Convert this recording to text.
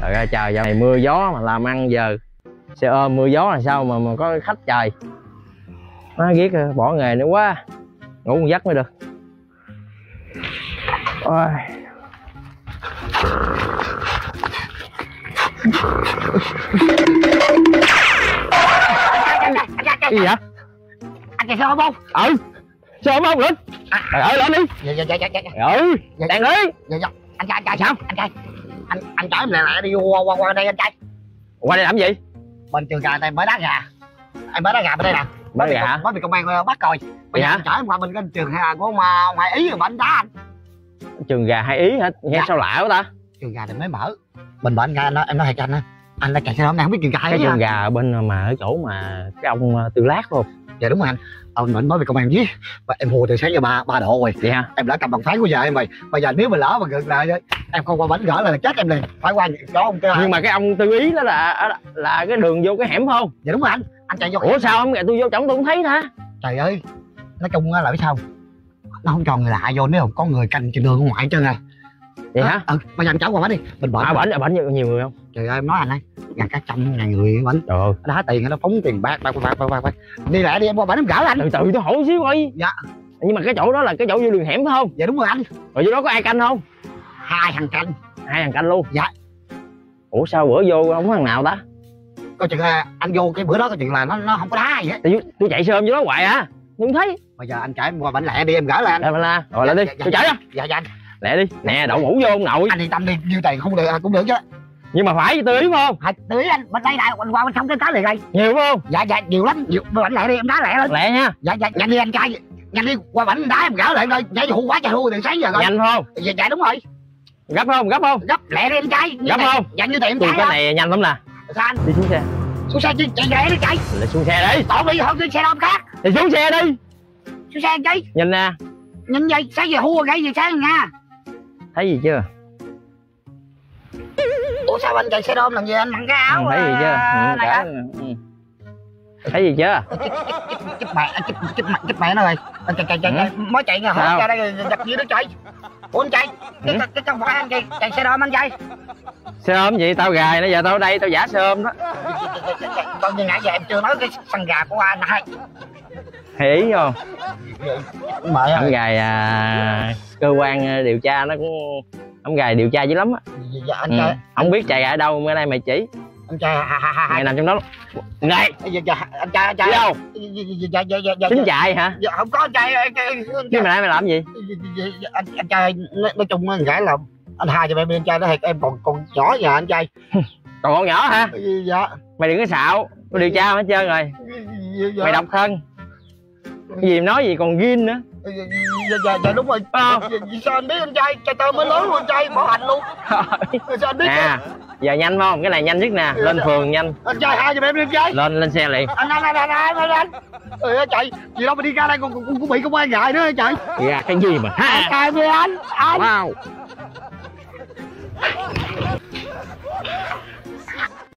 Trời ơi trời, dạo này mưa gió mà làm ăn giờ xe ôm mưa gió là sao mà có khách trời. Má ghét bỏ nghề nữa quá, ngủ một giấc mới được. Ôi. Cái gì vậy? Anh chạy xe ôm không? Ừ. Xe ôm không lên? Trời ơi lên đi. Ừ. Đang đi. Anh trai, sao? Anh trai. Anh chở em lại đi qua đây anh trai. Qua đây làm gì? Bên trường gà này mới đá gà. Em mới đá gà bên đây nè. Mới gà. Mới bị công an bắt rồi. Bây giờ anh chở em qua bên cái trường gà của ông Hai Ý rồi mà anh đá anh. Trường gà Hai Ý hả? Nghe sao lạ quá ta. Trường gà này mới mở. Bình bển ra em nói thiệt cho anh á. Anh đã chạy xe hôm nay không biết trường gà. Cái trường gà bên mà ở chỗ mà cái ông Tư Lát không? Dạ đúng rồi anh. Ông mình nói về công an với em hùa từ sáng giờ ba độ rồi. Dạ em đã cầm bằng phái của vợ em rồi. Bây giờ nếu mà lỡ mà ngược lại em không qua bánh gỡ là chết em liền. Phải qua đó ông Tư. Nhưng mà cái ông Tư Ý đó là cái đường vô cái hẻm không? Dạ đúng rồi anh. Anh chạy vô. Ủa sao không? Tôi vô trỏng tôi không thấy hả? Trời ơi, nói chung là biết sao nó không cho người lạ vô nếu không có người canh trên đường ngoại trơn à. Vậy hả? Ừ, bây giờ anh chở qua bánh đi. Mình bển. À bển nhiều người không? Trời ơi em nói anh ấy, ngàn cả trăm ngàn người bánh. Trời ơi. Đá tiền nó phóng tiền bạc. Đi lại đi em qua bển em gỡ anh. Từ tôi hỏi xíu coi. Dạ. Nhưng mà cái chỗ đó là cái chỗ vô đường hẻm phải không? Dạ đúng rồi anh. Rồi vô đó có ai canh không? Hai thằng canh. Hai thằng canh luôn. Dạ. Ủa sao bữa vô không có thằng nào ta? Coi chừng anh vô cái bữa đó coi chừng là nó không có đá gì hết. Tôi chạy xe ôm vô đó hoài à. Không thấy. Bây giờ anh chạy em qua bển lẹ đi em gỡ lại anh. Rồi dạ, lên đi. Dạ, tôi chạy đó. Dạ dạ anh. Lẹ đi nè, đậu mũ vô ông nội. Anh yên tâm đi, nhiêu tiền không được à, cũng được chứ. Nhưng mà phải tưới đúng không? Phải tưới anh, bên đây này anh qua bên sông cái cá liền đây. Nhiều không? Dạ dạ nhiều lắm, nhiều. Bảnh lẹ đi em đá lẹ lên. Lẹ nha. Dạ dạ nhanh đi anh trai, nhanh đi qua bảnh đá em gỡ lại coi. Chạy hù quá trời hù từ sáng giờ coi. Nhanh không? Dạ dạ đúng rồi. Gấp không? Gấp không? Gấp lẹ đi anh trai. Gấp không? Dạ như tiền cái này nhanh lắm nè. Sao anh? Đi xuống xe. Xuống xe chạy lẹ đi chạy. Là xuống xe đi. Tao đi không đi xe ôm khác. Thì xuống xe đi. Xuống xe đi. Nhìn nè. Nhìn vậy sáng giờ hua cái gì sáng nha. Thấy gì chưa? Ủa sao anh chạy xe ôm làm gì anh mặc cái áo? Thấy gì chưa? Thấy gì chưa? Chích mẹ nó rồi. Anh chạy mới chạy ra hỏi ra đây gặp dưới đó chạy. Ủa anh chạy cái trong phải anh chạy xe ôm anh chạy. Xe ôm gì tao gài nãy giờ tao ở đây tao giả xe ôm đó. Tao như nãy giờ em chưa nói cái săn gà của anh này. Hiểu không? Ông gài cơ quan điều tra nó cũng ông gài điều tra dữ lắm á. Dạ anh trai. Không biết chạy gà ở đâu bữa nay mày chỉ. Anh trai mày nằm trong đó. Này. Anh trai. Đi đâu? Tính chạy hả? Dạ không có anh trai. Chứ mà nãy mày làm gì? Anh trai nói chung á gãi là anh hai cho em đi anh trai đó thiệt em còn nhỏ nhà anh trai. Còn con nhỏ hả? Dạ. Mày đừng có xạo, tôi điều tra hết trơn rồi. Mày độc thân. Cái gì nói gì còn ghiên nữa. Dạ đúng rồi. Sao anh biết anh trai? Trai tao mới lớn luôn anh trai, bảo hành luôn. Sao anh biết nè. Giờ nhanh không? Cái này nhanh nhất nè. Lên phường nhanh. Anh trai hai giùm em đi anh trai. Lên xe liền. Anh. Trời ơi chạy. Gì đâu mà đi ra đây còn bị công an gài nữa hả chạy. Gà cái gì mà. Anh trai với anh. Wow.